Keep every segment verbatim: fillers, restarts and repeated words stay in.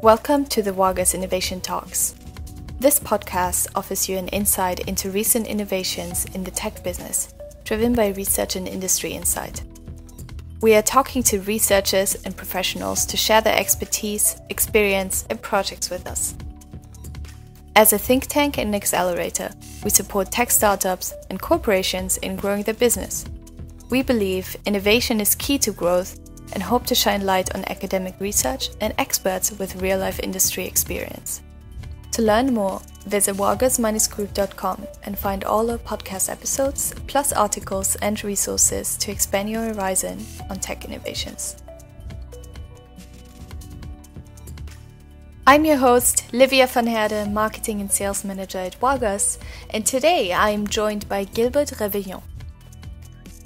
Welcome to the Wagas Innovation Talks. This podcast offers you an insight into recent innovations in the tech business, driven by research and industry insight. We are talking to researchers and professionals to share their expertise, experience, and projects with us. As a think tank and accelerator, we support tech startups and corporations in growing their business. We believe innovation is key to growth and hope to shine light on academic research and experts with real-life industry experience. To learn more, visit wagas dash group dot com and find all our podcast episodes, plus articles and resources to expand your horizon on tech innovations. I'm your host, Livia van Haaften, Marketing and Sales Manager at Wagas, and today I'm joined by Gilbert Réveillon.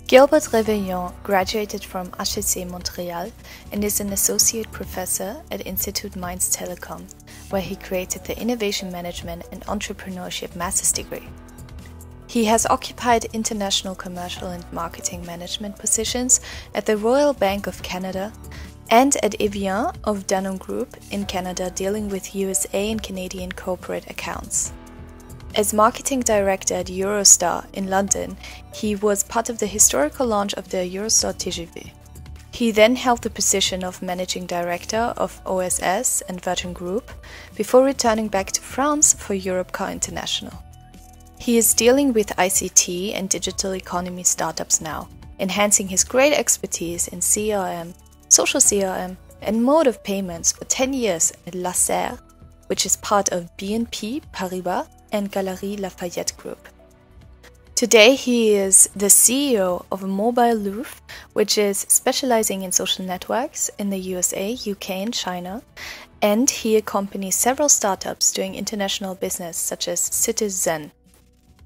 Gilbert Réveillon graduated from H E C Montreal and is an associate professor at Institut Mines Telecom, where he created the Innovation Management and Entrepreneurship Master's degree. He has occupied international commercial and marketing management positions at the Royal Bank of Canada and at Evian of Danone Group in Canada, dealing with U S A and Canadian corporate accounts. As marketing director at Eurostar in London, he was part of the historical launch of the Eurostar T G V. He then held the position of managing director of O S S and Virgin Group before returning back to France for Europcar International. He is dealing with I C T and digital economy startups now, enhancing his great expertise in C R M, social C R M, and mode of payments for ten years at LaSer, which is part of B N P Paribas and Galerie Lafayette Group. Today he is the C E O of Mobile LOOV, which is specializing in social networks in the U S A, U K and China, and he accompanies several startups doing international business such as CityZen.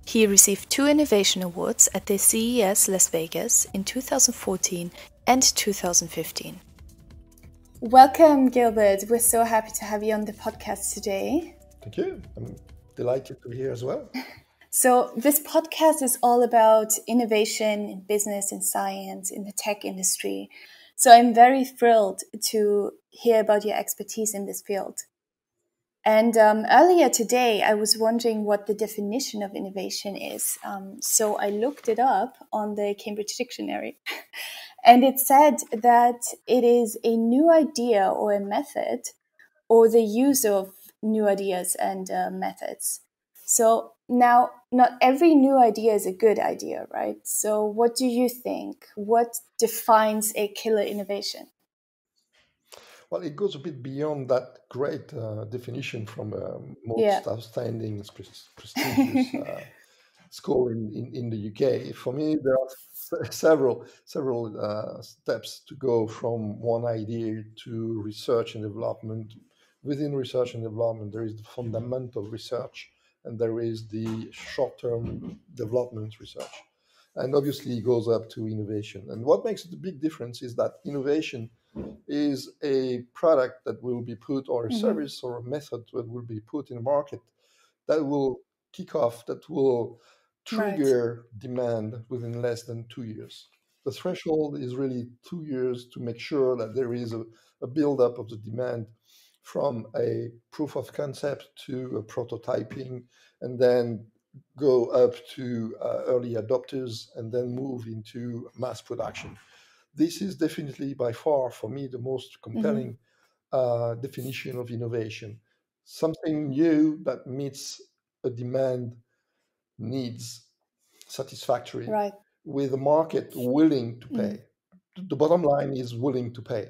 He received two innovation awards at the C E S Las Vegas in two thousand fourteen and two thousand fifteen. Welcome, Gilbert. We're so happy to have you on the podcast today. Thank you. I'm delighted to be here as well. So this podcast is all about innovation in business and science in the tech industry. So I'm very thrilled to hear about your expertise in this field. And um, earlier today, I was wondering what the definition of innovation is. Um, so I looked it up on the Cambridge Dictionary. And it said that it is a new idea or a method or the use of new ideas and uh, methods. So now, not every new idea is a good idea, right? So what do you think? What defines a killer innovation? Well, it goes a bit beyond that great uh, definition from a most yeah. outstanding, prestigious uh, school in, in, in the U K. For me, there are several, several uh, steps to go from one idea to research and development. Within research and development, there is the fundamental research and there is the short-term development research. And obviously it goes up to innovation. And what makes it a big difference is that innovation is a product that will be put, or a mm-hmm. service or a method that will be put in the market that will kick off, that will trigger right. demand within less than two years. The threshold is really two years to make sure that there is a, a build-up of the demand from a proof of concept to a prototyping, and then go up to uh, early adopters and then move into mass production. This is definitely by far, for me, the most compelling mm-hmm. uh, definition of innovation. Something new that meets a demand needs satisfactory right. with a market willing to pay. Mm-hmm. The bottom line is willing to pay.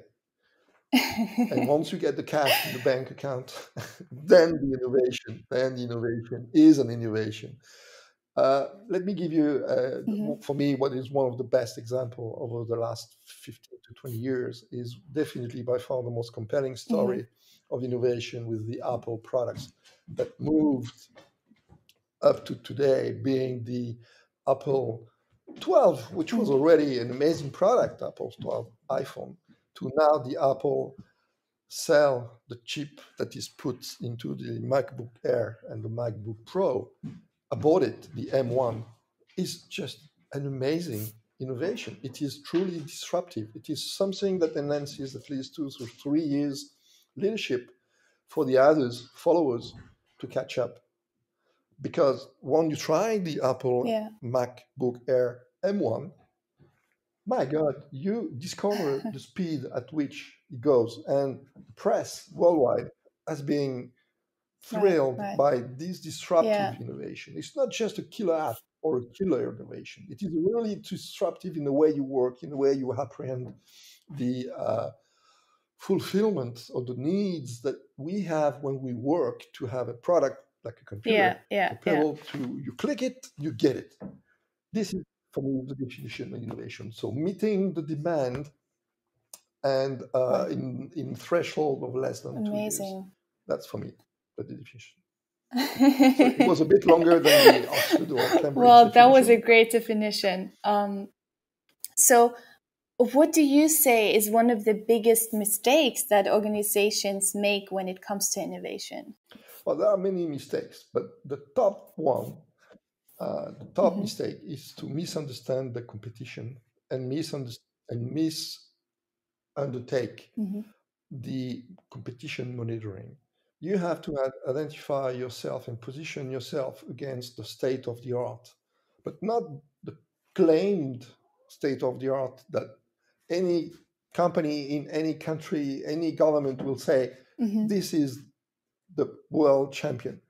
And once you get the cash in the bank account, then the innovation, then the innovation is an innovation. Uh, let me give you, uh, mm-hmm. for me, what is one of the best examples over the last fifteen to twenty years is definitely by far the most compelling story mm-hmm. of innovation with the Apple products that moved up to today, being the Apple twelve, which was already an amazing product, Apple twelve iPhone. To now the Apple sell the chip that is put into the MacBook Air and the MacBook Pro, aboard it, the M one, is just an amazing innovation. It is truly disruptive. It is something that enhances at least two or three years leadership for the others, followers, to catch up. Because when you try the Apple yeah. MacBook Air M one, my God, you discover the speed at which it goes. And the press worldwide has been thrilled right, right. by this disruptive yeah. innovation. It's not just a killer app or a killer innovation. It is really disruptive in the way you work, in the way you apprehend the uh, fulfillment of the needs that we have when we work to have a product like a computer, yeah, yeah, a pedal yeah. to you click it, you get it. This is for me the definition of innovation. So meeting the demand and uh, in in threshold of less than Amazing. two years. That's for me the definition. So it was a bit longer than the Oxford or Cambridge. Well, definition. That was a great definition. Um, so, what do you say is one of the biggest mistakes that organizations make when it comes to innovation? Well, there are many mistakes, but the top one, uh, the top mm-hmm. mistake is to misunderstand the competition and misunder- and misundertake mm-hmm. the competition monitoring. You have to identify yourself and position yourself against the state of the art, but not the claimed state of the art that any company in any country, any government will say, mm-hmm. this is the world champion.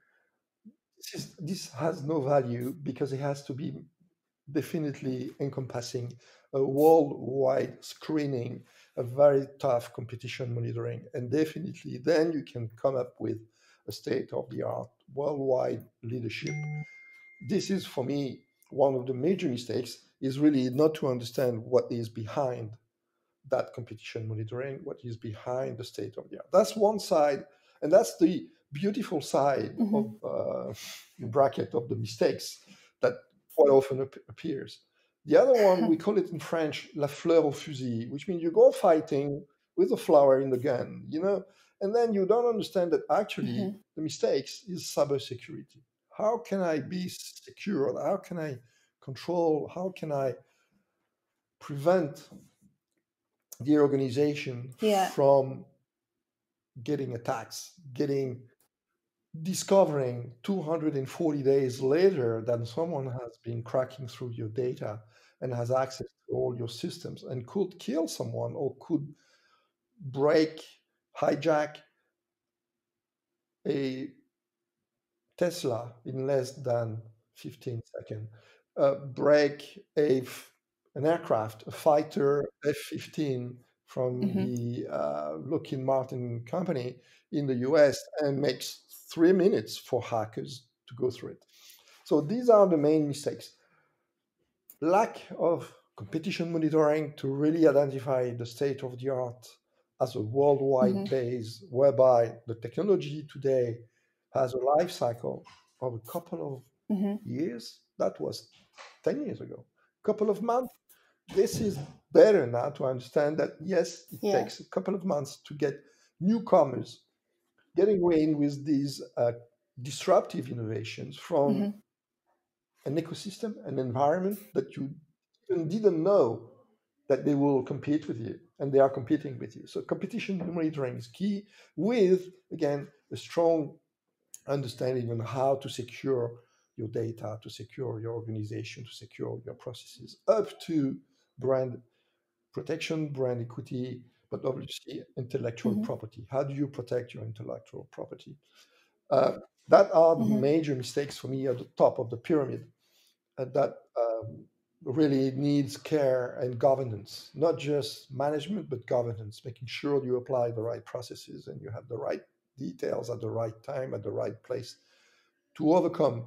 This, is, this has no value because it has to be definitely encompassing a worldwide screening, a very tough competition monitoring, and definitely then you can come up with a state-of-the-art worldwide leadership. This is, for me, one of the major mistakes, is really not to understand what is behind that competition monitoring, what is behind the state-of-the-art. That's one side, and that's the beautiful side mm-hmm. of uh, the bracket of the mistakes that quite often ap- appears. The other one, we call it in French, la fleur au fusil, which means you go fighting with a flower in the gun, you know, and then you don't understand that actually mm-hmm. the mistakes is cybersecurity. How can I be secure? How can I control? How can I prevent the organization yeah. from getting attacks, getting discovering two hundred forty days later that someone has been cracking through your data and has access to all your systems and could kill someone or could break, hijack a Tesla in less than fifteen seconds, uh, break a, an aircraft, a fighter F fifteen from mm-hmm. the uh, Lockheed Martin company in the U S and makes three minutes for hackers to go through it. So these are the main mistakes. Lack of competition monitoring to really identify the state of the art as a worldwide mm-hmm. base, whereby the technology today has a life cycle of a couple of mm-hmm. years. That was ten years ago, a couple of months. This is better now to understand that, yes, it yeah. takes a couple of months to get newcomers getting in with these uh, disruptive innovations from mm-hmm. an ecosystem, an environment that you even didn't know that they will compete with you, and they are competing with you. So competition monitoring is key with, again, a strong understanding on how to secure your data, to secure your organization, to secure your processes, up to brand protection, brand equity, but obviously intellectual mm-hmm. property. How do you protect your intellectual property? Uh, that are the mm-hmm. major mistakes for me at the top of the pyramid uh, that um, really needs care and governance, not just management, but governance, making sure you apply the right processes and you have the right details at the right time, at the right place to overcome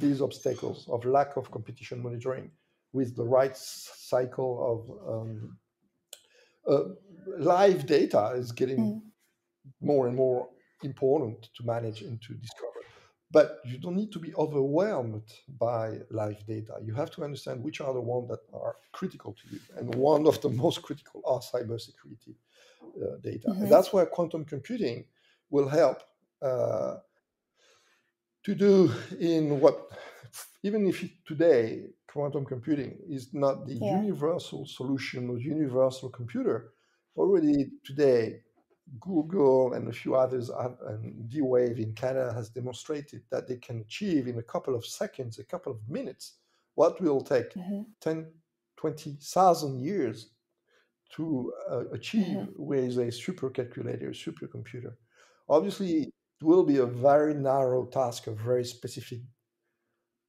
these obstacles of lack of competition monitoring with the right cycle of um, Uh, live data is getting mm. more and more important to manage and to discover. But you don't need to be overwhelmed by live data. You have to understand which are the ones that are critical to you. And one of the most critical are cybersecurity uh, data. Mm-hmm. And that's where quantum computing will help uh, to do in what, even if today, quantum computing is not the yeah. universal solution or universal computer. Already today, Google and a few others have, and D-Wave in Canada has demonstrated that they can achieve in a couple of seconds, a couple of minutes, what will take mm-hmm. ten, twenty thousand years to uh, achieve mm-hmm. with a supercalculator, supercomputer. Obviously, it will be a very narrow task, a very specific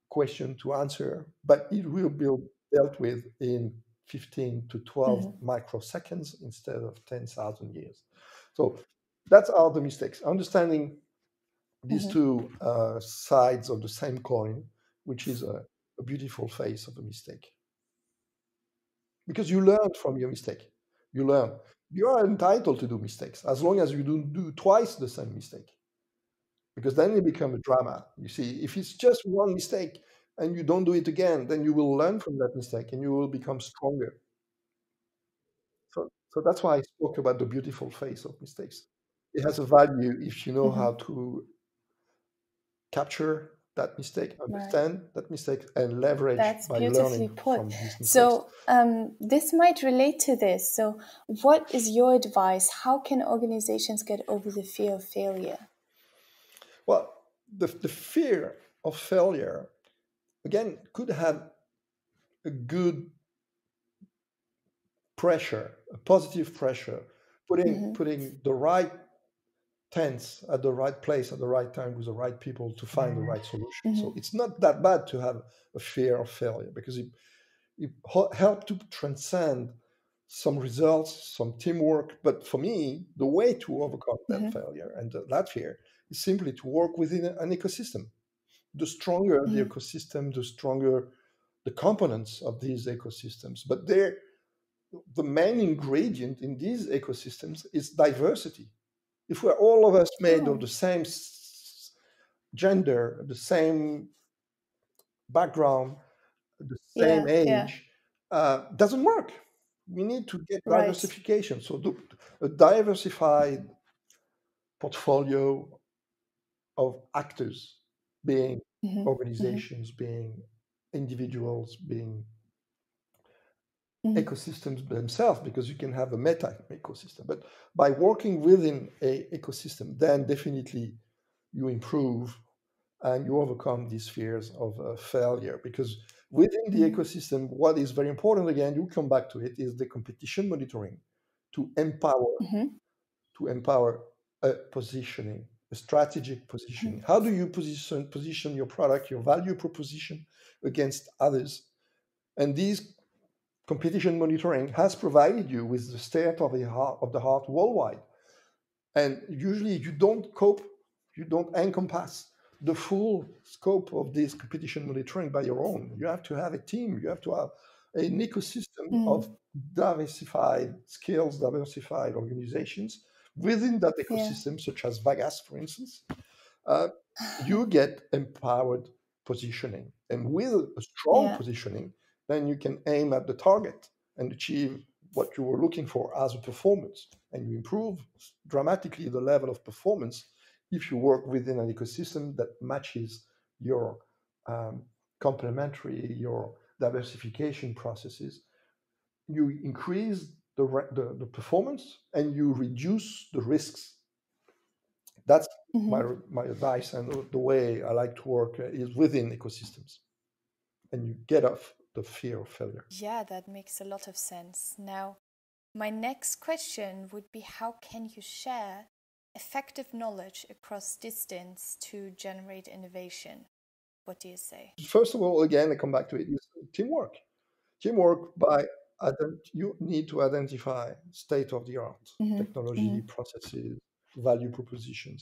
question to answer, but it will be dealt with in fifteen to twelve mm-hmm. microseconds instead of ten thousand years. So that's all the mistakes. Understanding these mm-hmm. two uh, sides of the same coin, which is a, a beautiful face of a mistake. Because you learn from your mistake. You learn. You are entitled to do mistakes as long as you don't do twice the same mistake. Because then it becomes a drama. You see, if it's just one mistake and you don't do it again, then you will learn from that mistake and you will become stronger. So, so that's why I spoke about the beautiful face of mistakes. It has a value if you know mm-hmm. how to capture that mistake, understand right. that mistake, and leverage That's by beautifully learning put. From these mistakes. So um, this might relate to this. So what is your advice? How can organizations get over the fear of failure? Well, the, the fear of failure, again, could have a good pressure, a positive pressure, putting mm-hmm. putting the right tense at the right place at the right time with the right people to find the right solution. Mm-hmm. So it's not that bad to have a fear of failure because it, it helped to transcend some results, some teamwork. But for me, the way to overcome that mm-hmm. failure and that fear is simply to work within an ecosystem. The stronger mm-hmm. the ecosystem, the stronger the components of these ecosystems. But they're, the main ingredient in these ecosystems is diversity. If we're all of us made yeah. of the same gender, the same background, the same yeah, age, yeah. Uh, doesn't work. We need to get right. diversification. So do, a diversified portfolio of actors, being mm-hmm. organizations, mm-hmm. being individuals, being mm-hmm. ecosystems themselves, because you can have a meta ecosystem. But by working within an ecosystem, then definitely you improve and you overcome these fears of uh, failure. Because within the mm-hmm. ecosystem, what is very important, again, you come back to it, is the competition monitoring to empower, mm-hmm. to empower a positioning. Strategic positioning. How do you position position your product, your value proposition against others? And these competition monitoring has provided you with the state of the heart of the heart worldwide. And usually you don't cope, you don't encompass the full scope of this competition monitoring by your own. You have to have a team, you have to have an ecosystem mm. of diversified skills, diversified organizations. Within that ecosystem, yeah. such as Wagas, for instance, uh, you get empowered positioning. And with a strong yeah. positioning, then you can aim at the target and achieve what you were looking for as a performance. And you improve dramatically the level of performance if you work within an ecosystem that matches your um, complementary, your diversification processes. You increase The, the, the performance and you reduce the risks. That's mm-hmm. my my advice, and the way I like to work is within ecosystems, and you get off the fear of failure. Yeah, that makes a lot of sense. Now, my next question would be, how can you share effective knowledge across distance to generate innovation? What do you say? First of all, again, I come back to it, is teamwork. Teamwork by You need to identify state-of-the-art mm-hmm. technology, mm-hmm. processes, value propositions.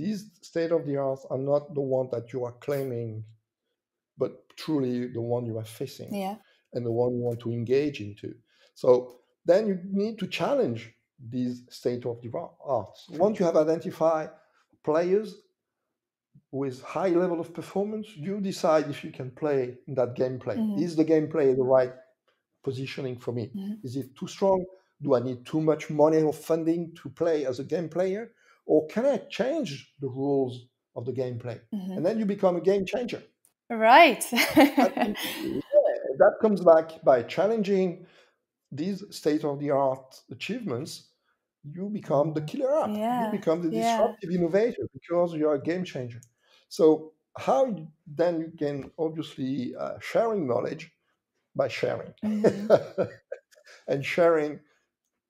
These state-of-the-art are not the one that you are claiming, but truly the one you are facing yeah. and the one you want to engage into. So then you need to challenge these state-of-the-art. Once you have identified players with high level of performance, you decide if you can play in that gameplay. Mm-hmm. Is the gameplay the right positioning for me? Mm-hmm. Is it too strong? Do I need too much money or funding to play as a game player? Or can I change the rules of the gameplay? Mm-hmm. And then you become a game changer. Right. that, yeah, that comes back by challenging these state-of-the-art achievements you become the killer app. Yeah. You become the disruptive yeah. innovator because you are a game changer. So how you, then you can obviously uh, sharing knowledge by sharing mm-hmm. and sharing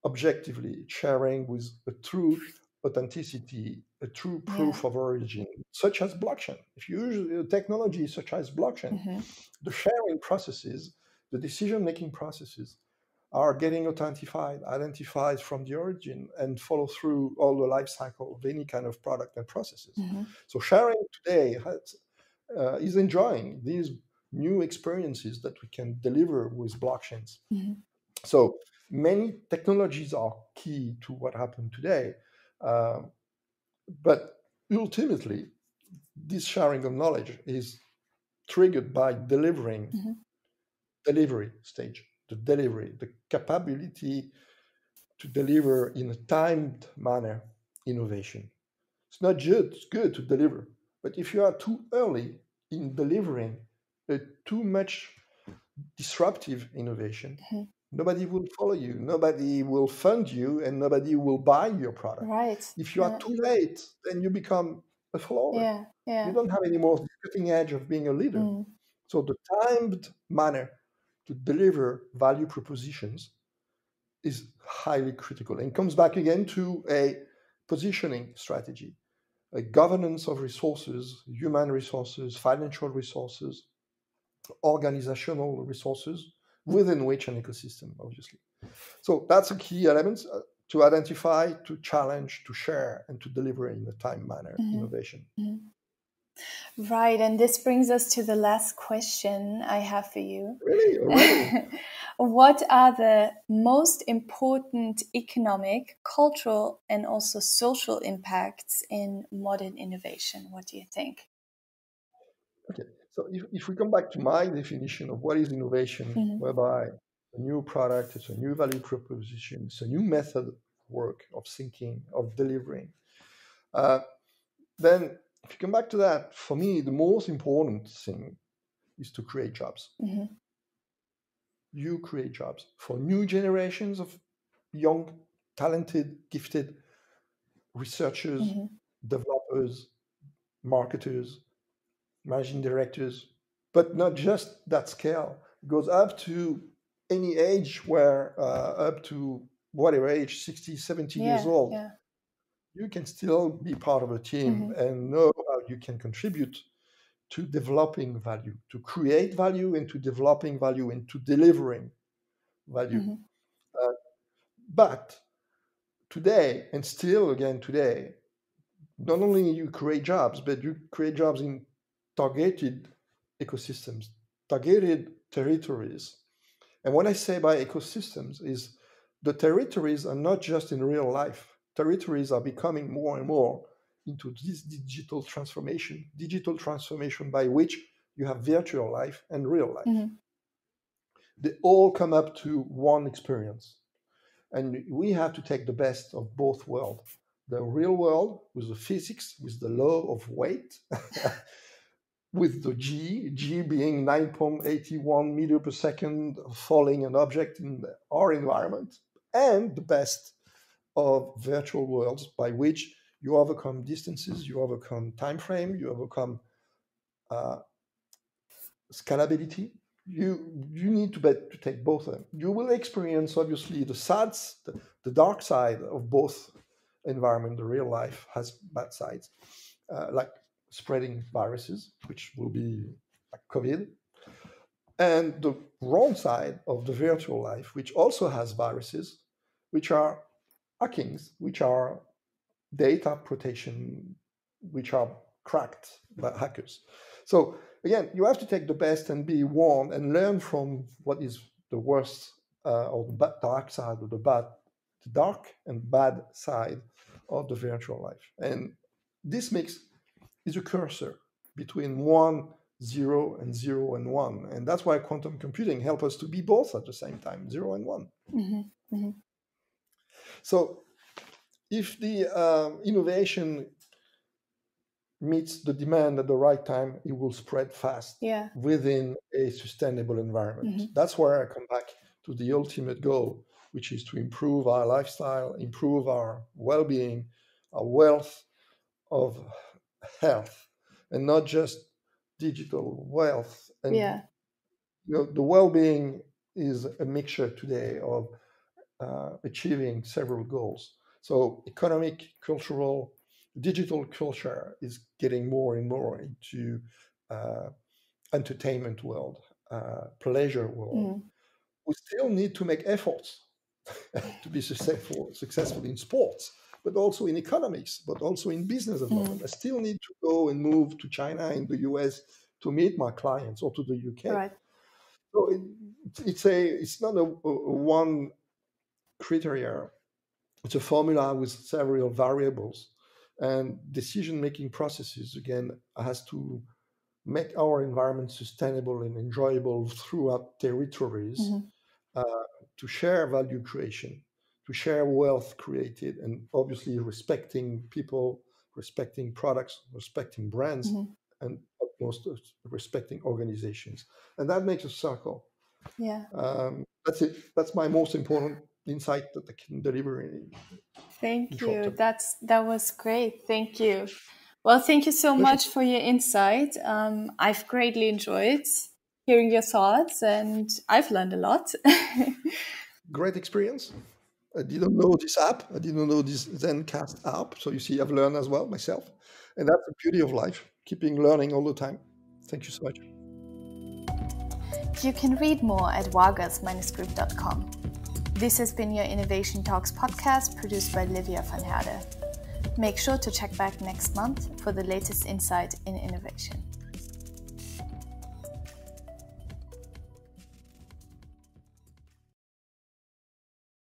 objectively, sharing with a true authenticity, a true proof yeah. of origin, such as blockchain. If you use technology such as blockchain, mm-hmm. the sharing processes, the decision-making processes are getting authenticated, identified from the origin, and follow through all the life cycle of any kind of product and processes. Mm-hmm. So sharing today has, uh, is enjoying these new experiences that we can deliver with blockchains. Mm-hmm. So many technologies are key to what happened today. Uh, but ultimately, this sharing of knowledge is triggered by delivering mm-hmm. delivery stage, the delivery, the capability to deliver in a timed manner innovation. It's not just good to deliver, but if you are too early in delivering a too much disruptive innovation, mm-hmm. nobody will follow you, nobody will fund you, and nobody will buy your product. Right. If you are yeah. too late, then you become a follower. Yeah. Yeah. You don't have any more cutting edge of being a leader. Mm. So the timed manner to deliver value propositions is highly critical and comes back again to a positioning strategy, a governance of resources, human resources, financial resources, organizational resources, within which an ecosystem, obviously. So that's a key element uh, to identify, to challenge, to share, and to deliver in a time manner mm-hmm. innovation. Mm-hmm. Right, and this brings us to the last question I have for you. Really? Really? What are the most important economic, cultural, and also social impacts in modern innovation? What do you think? Okay. So if, if we come back to my definition of what is innovation, mm-hmm. whereby a new product, it's a new value proposition, it's a new method of work, of thinking, of delivering, uh, then if you come back to that, for me, the most important thing is to create jobs. Mm-hmm. You create jobs for new generations of young, talented, gifted researchers, mm-hmm. developers, marketers, managing directors, but not just that scale. It goes up to any age where, uh, up to whatever age, sixty, seventy yeah, years old, yeah. you can still be part of a team mm-hmm. and know how you can contribute to developing value, to create value and to developing value and to delivering value. Mm-hmm. Uh, but today, and still again today, not only you create jobs, but you create jobs in targeted ecosystems, targeted territories. And what I say by ecosystems is the territories are not just in real life. Territories are becoming more and more into this digital transformation, digital transformation by which you have virtual life and real life. Mm-hmm. They all come up to one experience. And we have to take the best of both worlds, the real world with the physics, with the law of weight, with the G, G being nine point eight one meter per second falling an object in our environment, and the best of virtual worlds by which you overcome distances, you overcome time frame, you overcome uh, scalability. You you need to, bet, to take both of them. You will experience, obviously, the sad, the, the dark side of both environment. The real life has bad sides, uh, like spreading viruses, which will be like COVID, and the wrong side of the virtual life, which also has viruses, which are hackings, which are data protection, which are cracked by hackers. So again, you have to take the best and be warned and learn from what is the worst uh, or the dark side or the bad, the dark and bad side of the virtual life. And this makes is a cursor between one, zero, and zero and one. And that's why quantum computing helps us to be both at the same time, zero and one. Mm-hmm. Mm-hmm. So if the uh, innovation meets the demand at the right time, it will spread fast yeah. within a sustainable environment. Mm-hmm. That's where I come back to the ultimate goal which is to improve our lifestyle, improve our well-being, our wealth of health, and not just digital wealth. And yeah. you know, the well-being is a mixture today of uh, achieving several goals. So economic, cultural, digital culture is getting more and more into uh, entertainment world, uh, pleasure world. Mm. We still need to make efforts to be successful, successful in sports, but also in economics, but also in business development. Mm. I still need to go and move to China and the U S to meet my clients or to the U K. Right. So it, it's a it's not a, a one criteria. It's a formula with several variables, and decision-making processes again has to make our environment sustainable and enjoyable throughout territories, mm-hmm. uh, to share value creation, to share wealth created, and obviously respecting people, respecting products, respecting brands, mm-hmm. and most respecting organizations. And that makes a circle. Yeah. Um, that's it. That's my most important insight that I can deliver. In, thank in you. That's, that was great. Thank you. Well, thank you so much for your insight. Um, I've greatly enjoyed hearing your thoughts, and I've learned a lot. Great experience. I didn't know this app. I didn't know this ZenCast app. So you see, I've learned as well myself. And that's the beauty of life, keeping learning all the time. Thank you so much. You can read more at wagas dash group dot com. This has been your Innovation Talks podcast, produced by Livia van Haaften. Make sure to check back next month for the latest insight in innovation.